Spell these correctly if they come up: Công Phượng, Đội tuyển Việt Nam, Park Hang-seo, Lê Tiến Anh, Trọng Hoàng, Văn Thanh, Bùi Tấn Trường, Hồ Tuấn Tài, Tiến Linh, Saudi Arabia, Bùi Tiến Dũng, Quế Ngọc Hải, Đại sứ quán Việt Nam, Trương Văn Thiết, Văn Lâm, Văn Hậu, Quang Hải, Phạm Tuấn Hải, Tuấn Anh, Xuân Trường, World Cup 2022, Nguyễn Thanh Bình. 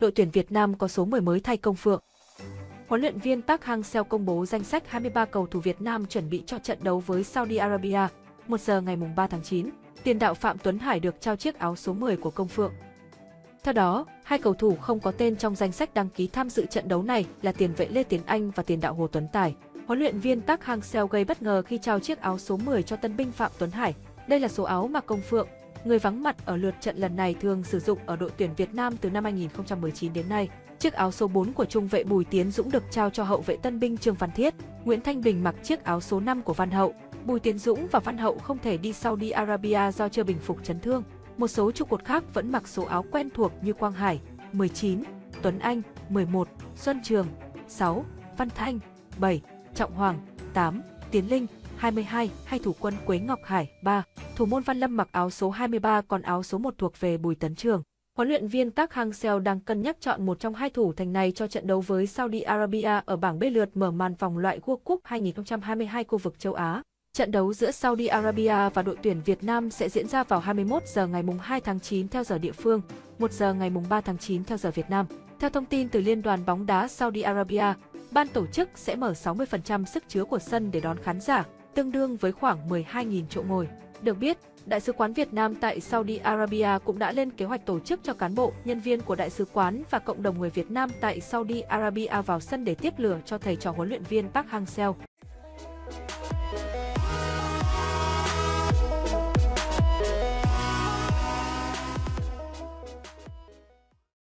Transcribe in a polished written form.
đội tuyển Việt Nam có số 10 mới thay Công Phượng. Huấn luyện viên Park Hang-seo công bố danh sách 23 cầu thủ Việt Nam chuẩn bị cho trận đấu với Saudi Arabia. 1 giờ ngày 3 tháng 9, tiền đạo Phạm Tuấn Hải được trao chiếc áo số 10 của Công Phượng. Theo đó, hai cầu thủ không có tên trong danh sách đăng ký tham dự trận đấu này là tiền vệ Lê Tiến Anh và tiền đạo Hồ Tuấn Tài. Huấn luyện viên Park Hang-seo gây bất ngờ khi trao chiếc áo số 10 cho tân binh Phạm Tuấn Hải. Đây là số áo mà Công Phượng, người vắng mặt ở lượt trận lần này, thường sử dụng ở đội tuyển Việt Nam từ năm 2019 đến nay. Chiếc áo số 4 của trung vệ Bùi Tiến Dũng được trao cho hậu vệ tân binh Trương Văn Thiết. Nguyễn Thanh Bình mặc chiếc áo số 5 của Văn Hậu. Bùi Tiến Dũng và Văn Hậu không thể đi Saudi Arabia do chưa bình phục chấn thương. Một số trụ cột khác vẫn mặc số áo quen thuộc như Quang Hải, 19, Tuấn Anh, 11, Xuân Trường, 6, Văn Thanh, 7, Trọng Hoàng, 8, Tiến Linh, 22, hay thủ quân Quế Ngọc Hải, 3. Thủ môn Văn Lâm mặc áo số 23, còn áo số 1 thuộc về Bùi Tấn Trường. Huấn luyện viên Park Hang-seo đang cân nhắc chọn một trong hai thủ thành này cho trận đấu với Saudi Arabia ở bảng B lượt mở màn vòng loại World Cup 2022 khu vực châu Á. Trận đấu giữa Saudi Arabia và đội tuyển Việt Nam sẽ diễn ra vào 21 giờ ngày 2 tháng 9 theo giờ địa phương, 1 giờ ngày 3 tháng 9 theo giờ Việt Nam. Theo thông tin từ Liên đoàn bóng đá Saudi Arabia, ban tổ chức sẽ mở 60% sức chứa của sân để đón khán giả, tương đương với khoảng 12.000 chỗ ngồi. Được biết, Đại sứ quán Việt Nam tại Saudi Arabia cũng đã lên kế hoạch tổ chức cho cán bộ, nhân viên của Đại sứ quán và cộng đồng người Việt Nam tại Saudi Arabia vào sân để tiếp lửa cho thầy trò huấn luyện viên Park Hang-seo.